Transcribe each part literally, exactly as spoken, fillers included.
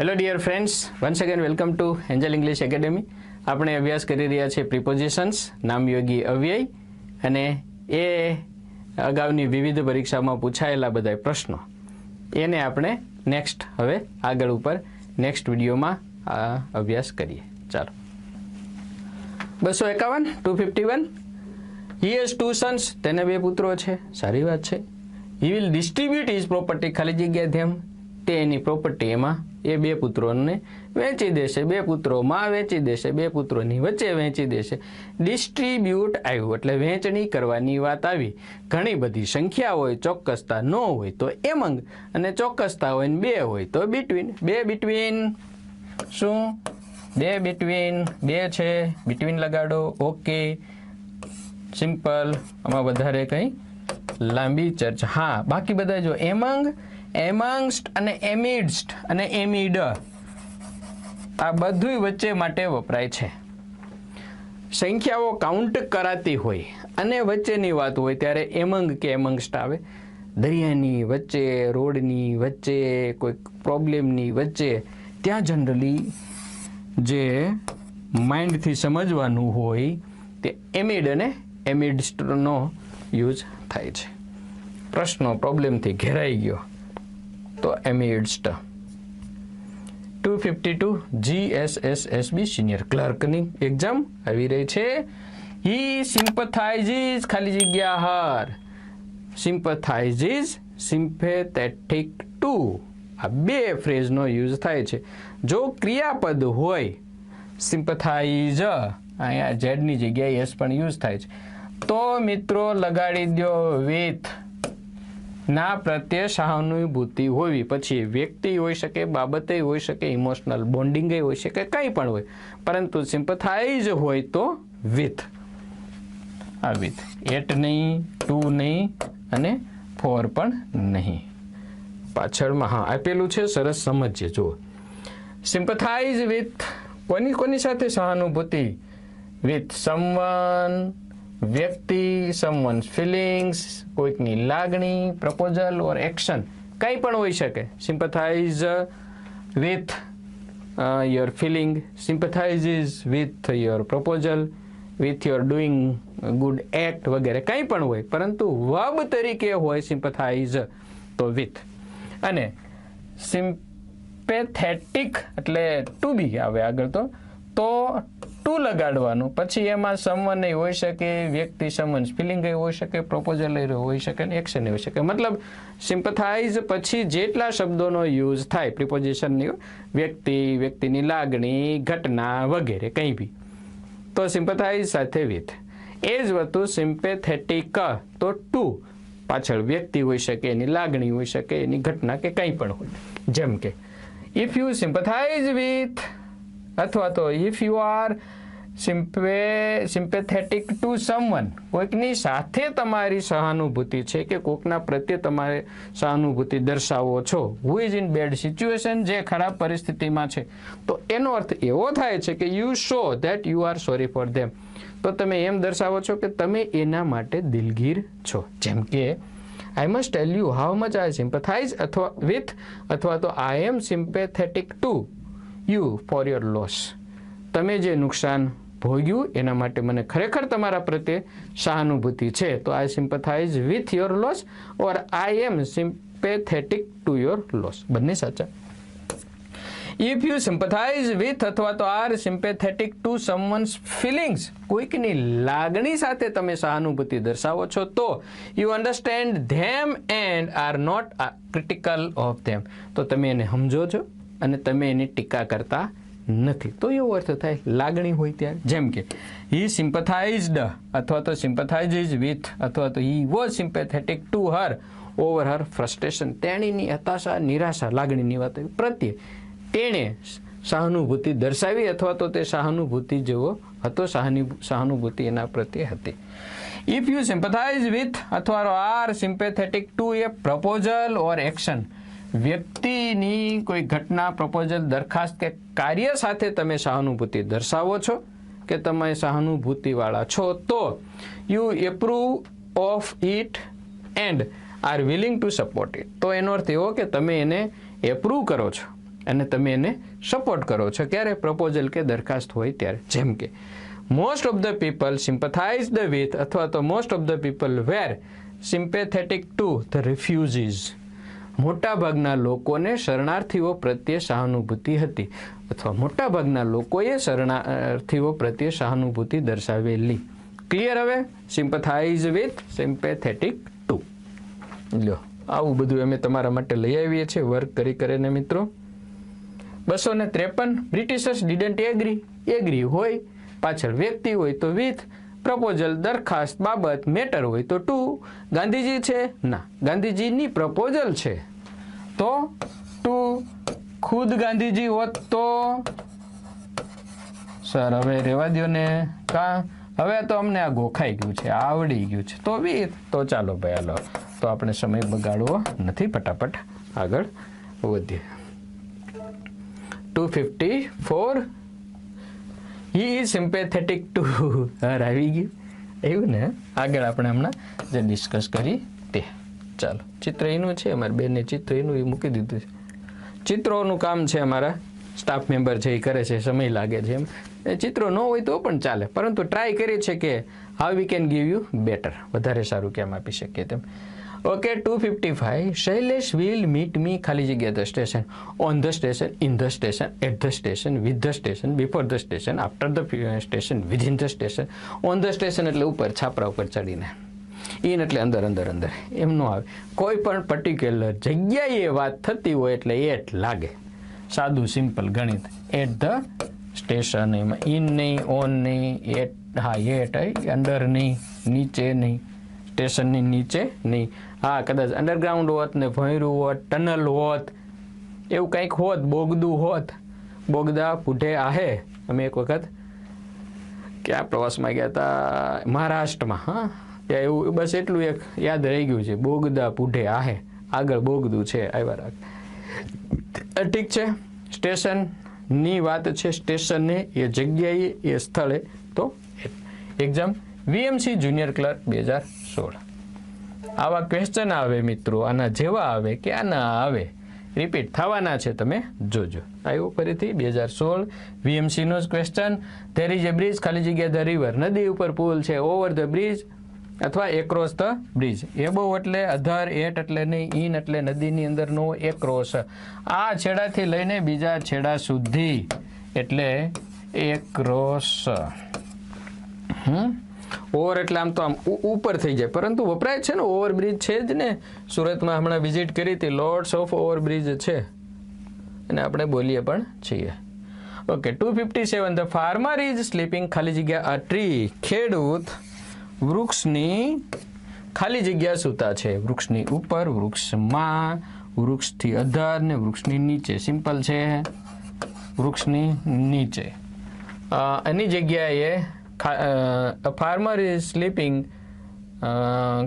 Hello dear friends, once again welcome to angel English academy. आपणे अभ्यास करी रह्या छे प्रीपोजिशन्स, नामयोगी अव्यय अने ए अगाउनी विविध परीक्षा में पूछायेला बधा प्रश्नों। एने आपणे नेक्स्ट हवे आगळ उपर नेक्स्ट विडियो में अभ्यास करिए। चलो, बसो एकावन two fifty one. He has two sons, तेने बे पुत्रो छे, सारी बात छे। He will distribute his property, खाली जग्या धेम ते एनी प्रोपर्टी एमां ए बे पुत्रोने वेची देशे, बे पुत्रोमां वेची देशे, बे पुत्रोनी वच्चे वेची देशे। डिस्ट्रीब्यूट आव्युं एटले वेचणी करवानी वात आवी। घणी बधी संख्या होय, चोक्कसता न होय तो एमंग, अने चोक्कसता होय ने बे होय तो बिटवीन। बे बिटवीन शुं? बे बिटवीन बे छे, बिटवीन लगाडो। ओके, सिम्पल, आमां वधारे कंई लांबी चर्चा। हाँ, बाकी बधा जो एमंग, एमंगस्ट अने एमिडस्ट अने एमिड आ बधुंय वच्चे माटे वपराय छे। संख्याओ काउंट कराती होय अने वच्चेनी वात होय त्यारे एमंग के एमंगस्ट आवे। दरियानी वच्चे, रोडनी वच्चे, कोई प्रॉब्लमनी वच्चे, त्यां जनरली जे माइंडथी समजवानुं होय ते एमिड अने एमिडस्टनो यूज थाय छे। प्रश्नो प्रॉब्लमथी घेराई गयो तो amidst. Two fifty two GSSSB senior clerk नी एग्जाम આવી રહી છે। ही सिंपथाइजीज, खाली जग्या हर, सिंपथाइजीज सिम्पेथेटिक टू, आ બે ફ્રેઝ નો યુઝ થાય છે। જો ક્રિયાપદ હોય સિમ્પથાઇઝ, અહીંયા z ની જગ્યાએ s પણ યુઝ થાય છે। तो મિત્રો લગાડી દો with ना प्रत्ये सहानुभूति होवी, पछी व्यक्ति होई शके, बाबते होई शके, इमोशनल बॉन्डिंग होई शके, कई पण होय, परंतु सिम्पथाइज होय तो विथ। आ विथ एट नहीं, टू नहीं अने फोर पण नहीं। पाछळमां हा आपेलुं छे, सरस समजजे। जो सिम्पथाइज विथ कोनी कोनी साथे सहानुभूति, विथ समवन व्यक्ति, समवन्स फीलिंग्स, कोईकनी लागणी, प्रपोजल और एक्शन, कई पण होई शके। Sympathise with your feeling, सिम्पथाइजीज with your proposal, with your doing good act वगैरह, कई पण होय, परंतु वर्ब तरीके होय सिम्पथाइज तो विथ। अने सिम्पेथेटिक एटले टू बी आवे आगळ तो तो टू लगाड़वानुं, पछी एमां समवन होई शके, व्यक्ति समवन्स फीलिंग होई शके, प्रपोजल होई शके, एक्शन होई शके। मतलब सिम्पथाइज पछी जेटला शब्दोनो यूज थाय प्रीपोजिशन, व्यक्ति, व्यक्तिनी लागणी, घटना वगैरह कहीं भी, तो सिम्पथाइज साथे विथ। एज वतु सिम्पेथेटिक तो टू, पाछळ व्यक्ति होई शके, एनी लागणी होई शके, एनी घटना के कहीं पण होय। जेम के इफ यू सिम्पथाइज विथ अथवा तो if you are sympa sympathetic to someone, कोईकनी साथे तमारी सहानुभूति छे के कोकना प्रत्ये तमारे सहानुभूति दर्शावो छो, who is in bad situation, जे खराब परिस्थिति में छे, तो एनो अर्थ एवो थाय छे के you show that you are sorry for them, तो तमे एम दर्शावो छो के तमे एना माटे दिलगीर छो। जेम के I must tell you how much I sympathize अथवा विथ अथवा तो I am sympathetic to You for your loss, तमे जे नुकसान भोग्यू एना माटे मने खरेखर तमारा प्रत्ये सहानुभूति छे, तो I sympathize with your loss और I am sympathetic to your loss, बने साचा। इफ यू सिम्पथाइज विथ अथवा तो are sympathetic to someone's feelings, कोईकनी लागणी साथे तमे सहानुभूति दर्शावो छो, तो you understand them and are not critical of them, तो तमे एने समजो छो अने तमे एनी टीका करता नहीं, तो एवो अर्थ थाय लागणी होय त्यारे। जेम के ही सिम्पथाइज्ड अथवा तो सिम्पथाइजीज विथ अथवा तो he was sympathetic to her over her frustration, तेणीनी हताशा, निराशा, लागणीनी वात प्रत्ये तेणे सहानुभूति दर्शावी अथवा तो ते सहानुभूति जेवो हतो, सहानुभूति एना प्रत्ये हती। इफ यू सिम्पथाइज विथ अथवा are sympathetic to a proposal और एक्शन, व्यक्तिनी कोई घटना, प्रपोजल, दरखास्त के कार्य साथे तमे सहानुभूति दर्शावो छो के तमे सहानुभूति वाला छो, तो you approve of it and are willing to support it, तो एनो अर्थ एवो के तमे एने एप्रूव करो छो અને તમે એને સપોર્ટ કરો છો ક્યારે પ્રપોઝલ કે દરખાસ્ત હોય ત્યારે. જેમ કે most of the people sympathize the with અથવા તો most of the people were sympathetic to the refugees. મોટાભાગના લોકોને શરણાર્થીઓ પ્રત્યે સહાનુભૂતિ હતી અથવા મોટાભાગના લોકોએ શરણાર્થીઓ પ્રત્યે સહાનુભૂતિ દર્શાવેલી. ક્લિયર? હવે સિમ્પથાઇઝ વિથ, સિમ્પેથેટિક ટુ. લ્યો આવું બધું અમે તમારા માટે લઈ આવીએ છીએ વર્ક કરી કરીને મિત્રો. બસો ને ત્રેપન બ્રિટિશર્સ ડિડન્ટ એગ્રી. એગ્રી હોય પાછળ વ્યક્તિ હોય તો વિથ, પ્રપોઝલ દરખાસ્ત બાબત મેટર હોય તો ટુ. ગાંધીજી છે ના, ગાંધીજીની પ્રપોઝલ છે તો ટુ. ખુદ ગાંધીજી હોત તો સર હવે રેવા દો ને કા, હવે તો અમને આ ગોખાઈ ગયું છે, આવડી ગયું છે તો વિથ. તો ચાલો ભાઈ હાલો, તો આપણે સમય બગાડવો નથી, ફટાફટ આગળ વધીએ. Two fifty four. He is sympathetic to her. આવી ગયું એવું ને. આગળ આપણે હમણાં જે ડિસ્કસ કરી તે ચાલો. ચિત્ર એનું છે, અમારે બેને ચિત્ર એનું એ મૂકી દીધું છે. ચિત્રોનું કામ છે, અમારા સ્ટાફ મેમ્બર છે એ કરે છે, સમય લાગે છે. એમ એ ચિત્રો ન હોય તો પણ ચાલે, પરંતુ ટ્રાય કરીએ છીએ કે how we can give you better, વધારે સારું કેમ આપી શકીએ તેમ. Okay two fifty five. Shailesh will meet me ખાલી જગ્યા the station, on the station, in the station, at the station, with the station, before the station, after the station, within the station. On the station એટલે ઉપર છાપરા ઉપર ચડીને, in એટલે અંદર અંદર અંદર એમ ન આવે, કોઈ પણ પર્ટિક્યુલર જગ્યાએ વાત થતી હોય એટલે એટ લાગે. સાદું સિમ્પલ ગણિત. એટ ધ સ્ટેશન એમાં ઇન નહીં, ઓન નહીં, એટ હા એટ અંદર નહીં, નીચે નહીં, સ્ટેશનની નીચે નહીં. હા કદાચ અંડરગ્રાઉન્ડ હોત ને ભયરું હોત, ટનલ હોત, એવું કંઈક હોત, બોગદું હોત, બોગદા પૂઠે આહે. અમે એક વખત ક્યાં પ્રવાસમાં ગયા હતા મહારાષ્ટ્રમાં, હા ત્યાં એવું બસ એટલું એક યાદ રહી ગયું છે, બોગદા પૂઠે આહે, આગળ બોગદું છે આવ્યા રાખ. ઠીક છે, સ્ટેશનની વાત છે, સ્ટેશનને એ જગ્યાએ એ સ્થળે. તો એક્ઝામ વીએમસી જુનિયર ક્લાર્ક બે હજાર સોળ. આવા ક્વેશ્ચન આવે મિત્રો, આના જેવા આવે કે આના આવે, રિપીટ થવાના છે, તમે જોજો. આવ્યો ફરીથી બે હજાર સોળ વીએમસીનો જ question. There is a bridge ખાલી જગ્યા ધ રિવર, નદી ઉપર પુલ છે, ઓવર ધ બ્રિજ અથવા એક્રોસ ધ બ્રિજ. એબોવ એટલે અધર, એટ એટલે નહીં, ઇન એટલે નદીની અંદરનો, એક્રોસ આ છેડાથી લઈને બીજા છેડા સુધી એટલે એક્રોસ. હમ ઓવર એટલે આમ તો આમ ઉપર થઈ જાય, પરંતુ વપરાય છે ને, ઓવરબ્રિજ છે જ ને. સુરતમાં હમણાં વિઝિટ કરી હતી, લોટ્સ ઓફ ઓવરબ્રિજ છે અને આપણે બોલીએ પણ છીએ. Okay two fifty seven. The farmer is sleeping ખાલી જગ્યા આ ટ્રી. ખેડૂત વૃક્ષની ખાલી જગ્યા સૂતા છે, વૃક્ષની ઉપર, વૃક્ષમાં, વૃક્ષથી અધર ને વૃક્ષની નીચે. સિમ્પલ છે, વૃક્ષની નીચે. એની જગ્યાએ અ ફાર્મર ઇઝ સ્લીપિંગ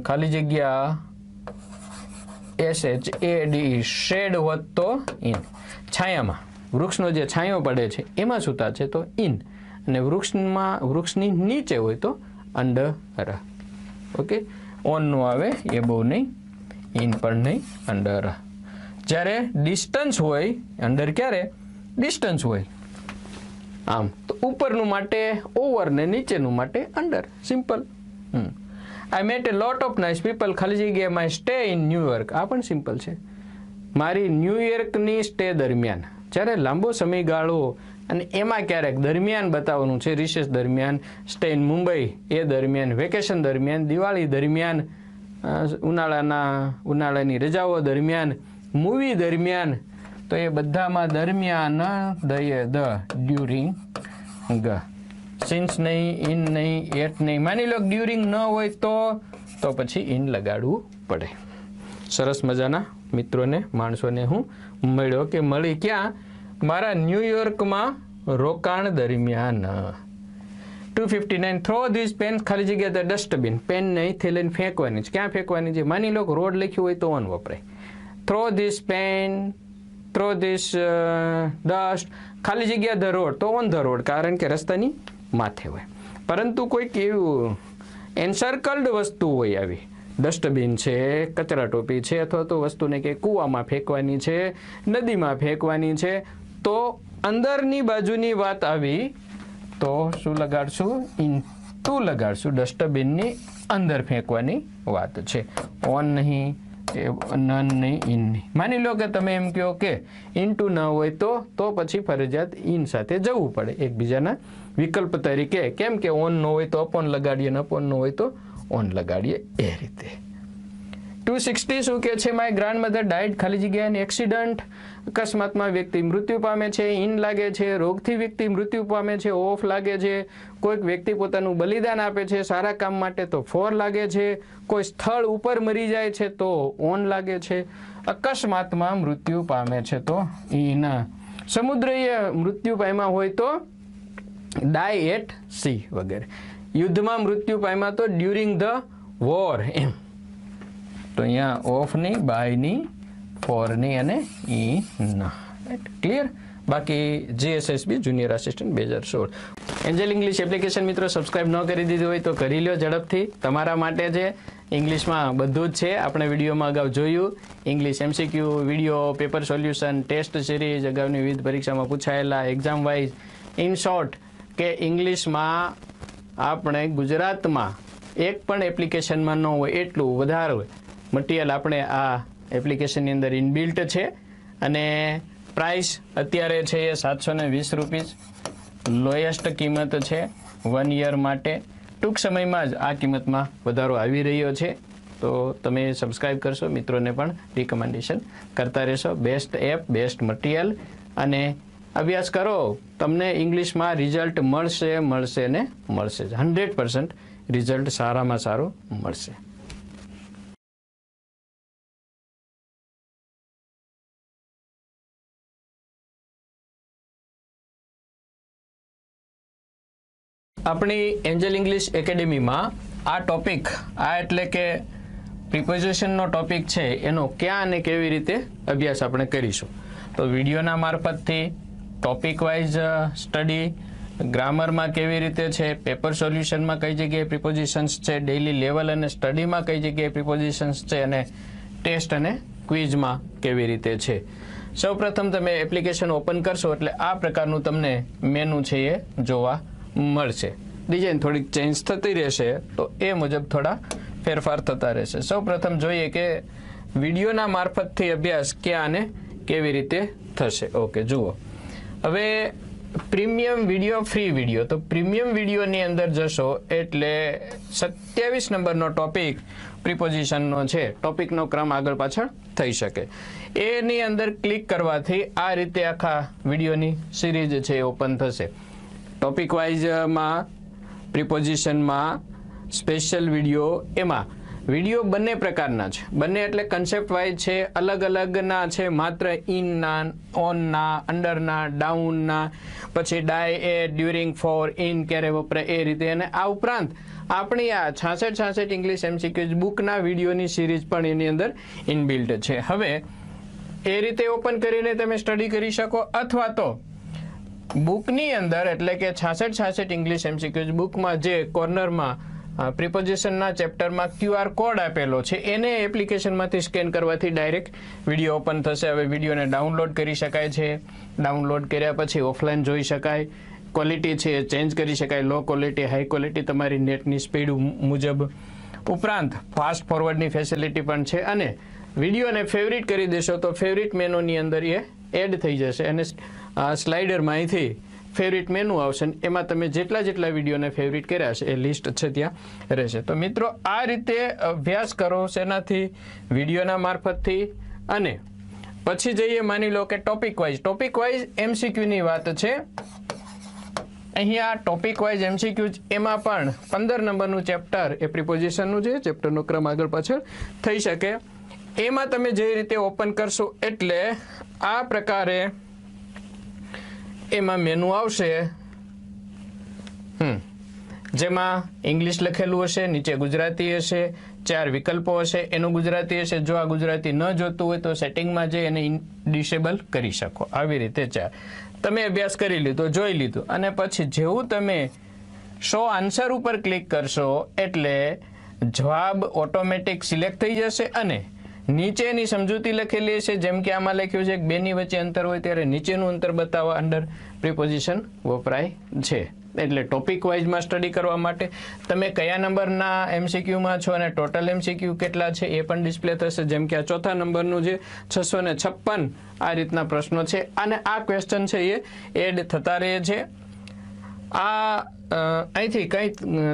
ખાલી જગ્યા S H A D shade હોત તો ઇન. છાયામાં, વૃક્ષનો જે છાંયો પડે છે એમાં સૂતા છે તો ઇન, અને વૃક્ષમાં વૃક્ષની નીચે હોય તો અંડર. ઓકે ઓનનો આવે એ બહુ નહીં, ઇન પણ નહીં, અંડર. જ્યારે ડિસ્ટન્સ હોય અંડર, ક્યારે ડિસ્ટન્સ હોય આમ તો ઉપરનું માટે ઓવર ને નીચેનું માટે under. Simple. I met a lot of nice people ખાલી જગ્યા માય સ્ટે ઇન ન્યુયોર્ક. આ પણ સિમ્પલ છે. મારી ન્યુયોર્કની સ્ટે દરમિયાન, જ્યારે લાંબો સમયગાળો અને એમાં ક્યારેક દરમિયાન બતાવવાનું છે, રિસેસ દરમિયાન, સ્ટે ઇન મુંબઈ એ દરમિયાન, વેકેશન દરમિયાન, દિવાળી દરમિયાન, ઉનાળાના ઉનાળાની રજાઓ દરમિયાન, મૂવી દરમિયાન, તો એ બધામાં દરમિયાન દઈએ ધ, ડ્યુરિંગ ગ, સિન્સ નહીં, ઇન નહીં, એટ નહીં. માની લો ડ્યુરિંગ ન હોય તો તો પછી ઇન લગાડવું પડે. સરસ મજાના મિત્રોને માણસોને હું મળ્યો કે મળી ક્યાં, મારા ન્યુયોર્કમાં રોકાણ દરમિયાન. Two fifty nine. Throw this pen ખાલી જગ્યા ધ ડસ્ટબિન. પેન અહીંથી લઈને ફેંકવાની છે. ક્યાં ફેંકવાની છે? માની લો રોડ લખ્યું હોય તો ઓન વપરાય. Throw this pen, throw this dust ખાલી જગ્યા ધ રોડ તો ઓન ધ રોડ, કારણ કે રસ્તાની માથે હોય. પરંતુ કોઈક એવું એન્સર્કલ્ડ વસ્તુ હોય આવી डस्टबीन है, कचरा टोपी है अथवा तो वस्तु ने के कूवा में फेंकवानी है, नदी में फेंकवानी है, तो अंदरनी बाजुनी बात आवी तो शू लगाड़शु इंटू लगाड़शु, डस्टबीन नी अंदर फेंकवानी वात छे। ऑन नहीं, नन नहीं, इन नहीं। मानी लो के तमे एम कहो के इंटू न होय तो तो पछी फरजियात इन साथे जवू पड़े एक बीजाना विकल्प तरीके, केम के ऑन न होय तो अपॉन लगाड़ीए न अपॉन न होय तो ऑन लगाड़ीए ए रीते। टू सिक्सटी શું કહે છે માય ગ્રાન્ડમધર ડાઈડ, ખાલી જગ્યા એન એક્સિડન્ટ, અકસ્માતમાં વ્યક્તિ મૃત્યુ પામે છે, ઇન લાગે છે, રોગથી વ્યક્તિ મૃત્યુ પામે છે, ઓફ લાગે છે, કોઈક વ્યક્તિ પોતાનું બલિદાન આપે છે સારા કામ માટે તો ફોર લાગે છે, કોઈ સ્થળ ઉપર મરી જાય છે તો ઓન લાગે છે, અકસ્માતમાં મૃત્યુ પામે છે તો ઇન, સમુદ્રીય મૃત્યુ પામ્યા હોય તો ડાઈ એટ સી વગેરે, યુદ્ધમાં મૃત્યુ પામ્યા તો ડ્યુરિંગ ધ વોર એમ। तो यहाँ ऑफ नहीं, बाय नहीं, फॉर नहीं अने ई ना, क्लियर। बाकी जीएसएसबी जूनियर असिस्टंट दो हज़ार सोलह एंजल इंग्लिश एप्लिकेशन मित्रों सब्सक्राइब न करी दीधी हो तो करी लो झड़पथी, तमारा माटे जे इंग्लिश में बधुं ज छे। आपणे विडियो में अगाउ जोयुं English MCQ video, paper solution, test series, अगाउनी विविध परीक्षा में पूछायेला एक्जाम वाइज, इन शॉर्ट के इंग्लिश में आपणे गुजरात में एक पण एप्लिकेशन में न होय एटलुं वधारे होय मटीरियल अपने आ एप्लिकेशन अंदर इनबिल्ट है। अने प्राइस अत्यारे छे सात सौ वीस रुपीज लोएस्ट किमत है वन ईयर माटे, टूंक समय में ज आ किमत में वधारो आवी रह्यो छे। तो तमे सब्सक्राइब करशो, मित्रों ने पण रिकमेंडेशन करता रहेशो। बेस्ट एप, बेस्ट मटीरियल अने अभ्यास करो, तमने इंग्लिश में रिजल्ट मळशे मळशे ने मळशे, हंड्रेड पर्सेंट रिजल्ट सारा में सारू मळशे। अपनी एंजल इंग्लिश एकेडमी में आ टॉपिक आ एटले के प्रीपोजिशन नो टॉपिक है, एनो क्या अने केवी रीते अभ्यास आपणे करीशुं। तो विडियोना मार्फतथी टॉपिक वाइज स्टडी, ग्रामर में केवी रीते छे, पेपर सोल्यूशन में कई जगह प्रीपोजिशन्स है, डेली लेवल अने स्टडी में कई जगह प्रीपोजिशन्स है, अने टेस्ट अने क्विज में केवी रीते छे। सौ प्रथम तमे एप्लिकेशन ओपन करशो एटले आ प्रकारनुं तमने मेनू छे ए जोवा मळशे। डिजाइन थोड़ी चेन्ज थती रहेशे तो ए मुजब थोड़ा फेरफार थता रहेशे। सौ प्रथम जोईए के विडियोना मार्फतथी अभ्यास क्या अने केवी रीते थशे। ओके जुओ, हवे प्रीमियम विडियो, फ्री विडियो, तो प्रीमियम विडियोनी अंदर जशो एटले सत्यावीस नंबरनो टॉपिक प्रीपोजिशननो छे, टॉपिकनो क्रम आगळ पाछळ थई शके। एनी अंदर क्लिक करवाथी आ रीते आखा विडियोनी सीरीज छे ओपन थशे। टॉपिक वाइज में, प्रीपोजिशन में, स्पेशल विडियो, एमा विडियो बने प्रकारना छे, बने एटले कंसेप्ट वाइज है, अलग अलग ना छे, मात्र इन ना, ऑन ना, अंडर ना, डाउन ना, पछी डाय ए, ड्यूरिंग, फॉर, इन क्यारे वपराय ए रीते। अने आ उपरांत आपणी आ छियासठ छियासठ इंग्लिश एमसीक्यूज बुक ना विडियोनी सीरीज पण एनी अंदर इनबिल्ट है। हवे ए रीते ओपन करीने तमे स्टडी करी शको, अथवा तो बुकनी अंदर एटले के छियासठ छियासठ इंग्लिश एमसीक्यूज बुक में जे कॉर्नर में प्रीपोजिशन ना चैप्टर में क्यूआर कोड आपेलो छे, एने एप्लिकेशन में स्केन करवाथी डायरेक्ट विडियो ओपन थशे। हवे विडियो ने डाउनलॉड करी शकाय छे, डाउनलॉड कर्या पछी ऑफलाइन जोई शकाय, क्वॉलिटी छे चेन्ज करी शकाय, लो क्वॉलिटी, हाई क्वॉलिटी, तमारी नेटनी स्पीड मुजब। उपरांत फास्ट फॉरवर्डनी फेसिलिटी पण छे, अने विडियो ने फेवरेट करी देशो तो फेवरेट मेनूनी अंदर ये एड थई जशे, अने स्लाइडर में अँ थी फेवरेट मेनू आवशे, एम तब जेटला जेटला विडियो ने फेवरेट कर्या छे ए लिस्ट छे त्यां रहेशे। तो मित्रों आ रीते अभ्यास करो, सेनाथी विडियोना मार्फतथी। अने पछी जईए, मानी लो के topic wise, topic wise MCQ नी वात छे। अहींया टॉपिक वाइज एमसीक्यू एमां पण पंदर नंबरनुं चेप्टर ए प्रीपोजिशननुं जे चेप्टरनो क्रम आगळ पाछळ थई शके। एमां तमे जे रीते ओपन करशो एटले आ प्रकारे एमां मेनू आवशे, हम्म जेमां इंग्लिश लखेलुं हशे, नीचे गुजराती हशे, चार विकल्पो हशे, एनु गुजराती हशे। जो आ गुजराती न जोतुं होय तो सेटिंगमां जई अने डिसेबल करी शको। આવી રીતે ચાર તમે અભ્યાસ કરી લીધો, જોઈ લીધું, અને પછી જેવું તમે સો આન્સર ઉપર ક્લિક કરશો એટલે जवाब ऑटोमेटिक सिलेक्ट थी जैसे। नीचे समझूती लखेली है जेम के आमां लख्युं छे बेनी वच्चे अंतर होय त्यारे नीचेनुं अंतर बतावा अंडर प्रीपोजिशन वपराय छे। एटले टॉपिक वाइज में स्टडी करवा माटे तमे कया नंबरना एमसीक्यू में छो अने टोटल एमसीक्यू केटला छे ए पण डिस्प्ले थशे। जेम के आ चौथा नंबरनुं जे छसो छप्पन आ रीतना प्रश्नों छे अने आ क्वेश्चन छे ए एड थता रहे छे। आ અહીંથી કંઈ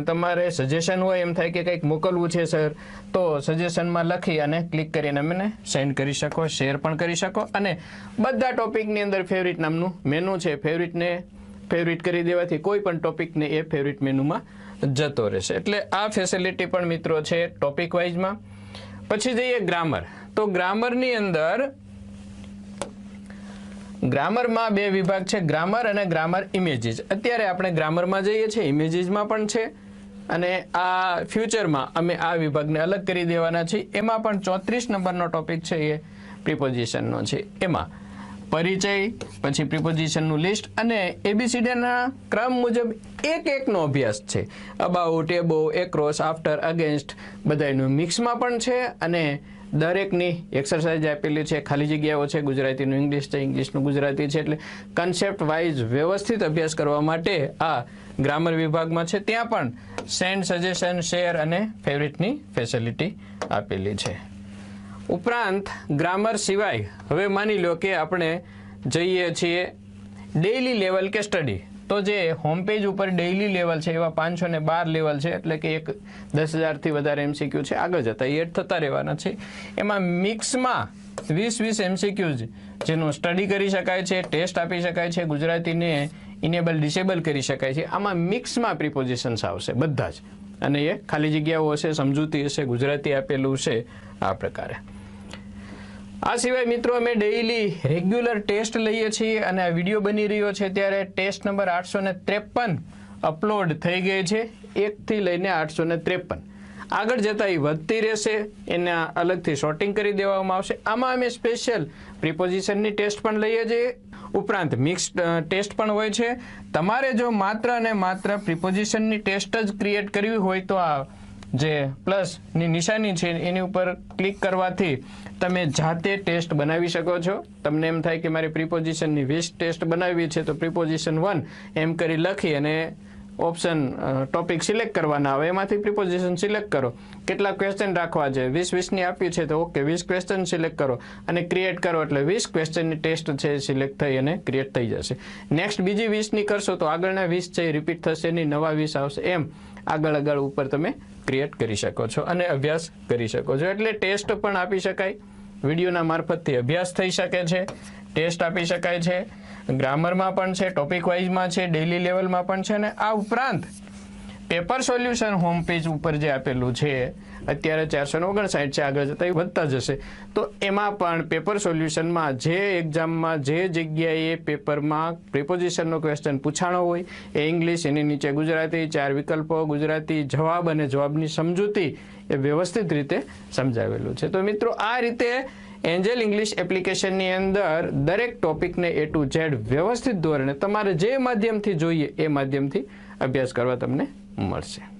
તમારે સજેશન હોય એમ થાય કે કંઈક મોકલવું છે સર તો સજેશનમાં લખી અને ક્લિક કરીને મને સેન્ડ કરી શકો, શેર પણ કરી શકો અને બધા ટોપિકની અંદર ફેવરિટ નામનું મેનુ છે ફેવરિટને ફેવરિટ કરી દેવાથી કોઈ પણ ટોપિકને એ ફેવરિટ મેનુમાં જતો રહેશે। એટલે આ ફેસિલિટી પણ મિત્રો છે ટોપિક વાઇઝમાં। પછી જઈએ ગ્રામર તો ગ્રામરની અંદર ग्रामर में बे विभाग है ग्रामर और ग्रामर इमेजीज। अत्यारे आपणे ग्रामर में जाइए छे, इमेजीज में पण छे अने आ फ्यूचर में अमे आ विभाग ने अलग करी देवाना छे। एमां पण चौंत्रीस नंबरनो टॉपिक छे ए प्रीपोजिशननो छे। एमां परिचय पछी प्रीपोजिशननु लिस्ट अने एबीसीडीना क्रम मुजब एक एकनो अभ्यास छे। About above across after against बधायनु मिक्स में पण छे अने दरेकनी एक्सरसाइज आपेली है। खाली जग्याओ है गुजराती इंग्लिश है इंग्लिश गुजराती है एटले कंसेप्ट वाइज व्यवस्थित अभ्यास करवा माटे आ ग्रामर विभाग में है। त्यां पण सेंड सजेशन शेर अने फेवरेटनी फेसिलिटी आपेली है। उपरांत ग्रामर सिवाय हवे मानी लो कि आपणे जईए छीए डेली लेवल के स्टडी तो जे होम पेज पर डेली लेवल है एवं पांच सौ बार लेवल है एटले कि एक दस हज़ार थी वधारे एमसीक्यू है आगे जता एड थता रहेवाना छे। एमां मिक्स में वीस वीस एमसीक्यूज जेनो स्टडी करी शकाय छे, टेस्ट आपी शकाय छे, गुजराती ने इनेबल डिसेबल करी शकाय छे। आमां मिक्स में प्रीपोजिशन्स आवशे बधा ज अने ए खाली जग्याओ हशे, समजूती हशे, गुजराती आपेलुं छे आ प्रकारे। आ सिवाय मित्रों अमे डेली रेग्युलर टेस्ट लईए छीए अने आ विडियो बनी रह्यो छे त्यारे टेस्ट नंबर आठ सौ त्रेपन अपलॉड थई गई है। एक थी लईने आठ सौ त्रेपन आगळ जता ए वधती रहेशे, एना अलगथी शॉर्टिंग करी देवामां आवशे। आमां अमे स्पेशल प्रीपोजिशननी टेस्ट पण लईए छीए उपरांत मिक्स टेस्ट पण होय छे। तमारे जो मात्र अने मात्र प्रीपोजिशननी टेस्ट ज क्रिएट करवी होय तो आ जे प्लस नी निशानी छे एनी उपर क्लिक करवाथी तमे जाते टेस्ट बनावी शको छो। तमने एम थाय के मारे प्रीपोजिशन नी वीस टेस्ट बनावी छे तो प्रीपोजिशन वन एम करी लखी अने ऑप्शन टॉपिक सिलेक्ट करवाना आवे एमांथी प्रीपोजिशन सिलेक्ट करो। केटला क्वेश्चन राखवा छे वीस वीस नी आपी छे तो ओके वीस क्वेश्चन सिलेक्ट करो अने क्रिएट करो एटले वीस क्वेश्चन नी टेस्ट छे सिलेक्ट थई अने क्रिएट थई जशे। नेक्स्ट बीजी वीस नी करशो तो आगळना वीस छे रिपीट थशे नी नवा वीस आवशे एम आगळ आगळ उपर तमे क्रिएट करी शको छो अने अभ्यास करी शको छो। एटले टेस्ट पण आपी शकाय, विडियोना मार्फतथी अभ्यास थई शके छे, टेस्ट आपी शकाय छे, ग्रामर में पण छे, टॉपिक वाइज में छे, डेली लेवल में पण छे ने आ उपरांत पेपर सोल्यूशन होम पेज पर जे आपेलू छे अत्यारे चार सौ ओगणसाठ छे आगळ जता वधता जशे तो एमां पण पेपर सोल्यूशन में जे एक्जाम में जे जग्याए पेपर में प्रीपोजिशननो क्वेश्चन पूछाणो होय ए इंग्लिश एनी नीचे गुजराती चार विकल्पो गुजराती जवाब अने जवाबनी समजूती ए व्यवस्थित रीते समजावेलुं छे। तो मित्रों आ रीते एंजल इंग्लिश एप्लिकेशन नी अंदर दरेक टॉपिक ने ए टू जेड व्यवस्थित धोरणे तमारे जे माध्यमथी जोईए ए माध्यमथी अभ्यास करवा तमने મળશે।